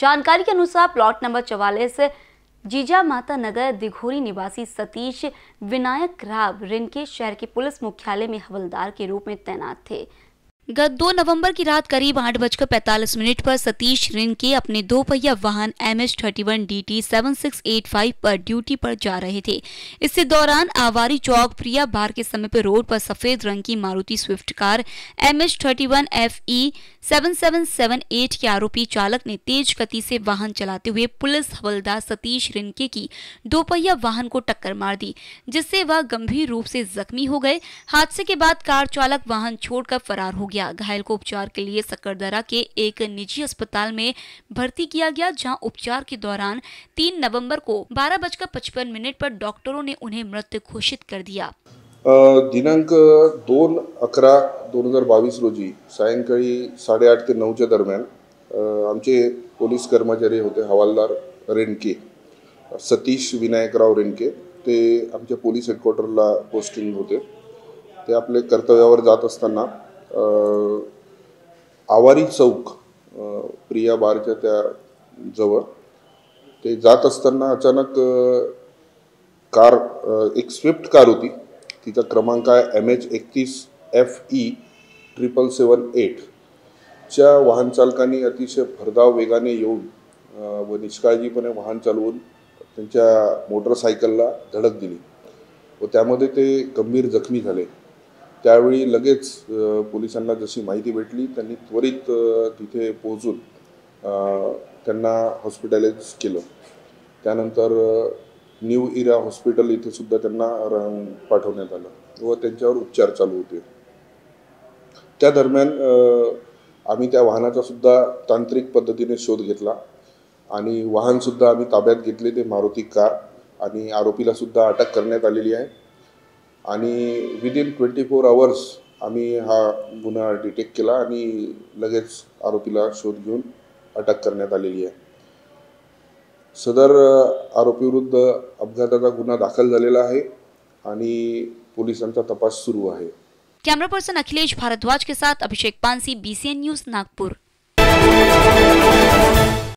जानकारी के अनुसार प्लॉट नंबर 44 जीजा माता नगर दिघोरी निवासी सतीश विनायक राव रेनके शहर के पुलिस मुख्यालय में हवलदार के रूप में तैनात थे। गत 2 नवंबर की रात करीब 8:45 पर सतीश रेनके अपने 2 पहिया वाहन MH 31DT 7685 पर ड्यूटी पर जा रहे थे। इसी दौरान आवारी चौक प्रिया बार के समय पर रोड पर सफेद रंग की Maruti Swift car MH 31FE 7778 के आरोपी चालक ने तेज गति से वाहन चलाते हुए पुलिस हवलदार सतीश रेनके की 2 पहिया वाहन को टक्कर मार दी, जिससे वह गंभीर रूप से जख्मी हो गए। हादसे के बाद कार चालक वाहन छोड़कर फरार हो गया। घायल को उपचार के लिए सकरदरा के एक निजी अस्पताल में भर्ती किया गया, जहां उपचार के दौरान 3 नवंबर को 12:55 पर डॉक्टरों ने उन्हें मृत घोषित कर दिया। दिनांक 2/11/2022 रोजी सायंकाळी 8:30 ते 9 दरम्यान आमचे पोलीस कर्मचारी होते हवालदार रेनके सतीश विनायकराव रेनके ते आमच्या पोलीस हेडक्वार्टरला पोस्टिंग होते। ते आपले कर्तव्यावर जात असताना आवारी चौक प्रिया बारच्या त्या जवळ ते जात असताना अचानक कार एक स्विफ्ट कार होती, तिचा क्रमांक आहे MH 31FE 7778 वाहन चालकाने अतिशय भरधाव वेगाने येऊन व निष्काळजीपणे वाहन चालवून त्यांच्या मोटरसायकलला धडक दिली व त्यामध्ये ते गंभीर जखमी झाले। त्यावेळी लगेच पोलिसांना जशी माहिती भेटली त्यांनी त्वरित तिथे पोहोचून त्यांना हॉस्पिटलाइज केलं। त्यानंतर न्यू इरा हॉस्पिटल इथे सुद्धा त्यांना पाठवण्यात आलं व त्यांच्यावर उपचार चालू होते। त्या दरम्यान आम्ही त्या वाहनाचा सुद्धा तांत्रिक पद्धतीने शोध घेतला आणि वाहन सुद्धा आम्ही ताब्यात घेतले, ते मारुती कार, आणि आरोपीला सुद्धा अटक करण्यात आलेली आहे। विदिन 24 hours आम्ही हा गुन्हा डिटेक्ट केला आणि लगेच आरोपीला शोध घेऊन अटक करण्यात आलेली आहे। सदर आरोपीविरुद्ध अपघाताचा गुन्हा दाखल झालेला आहे आणि पोलिसांचा तपास सुरू आहे। कैमरा पर्सन अखिलेश भारद्वाज के साथ अभिषेक पांसी, BCN News, नागपुर।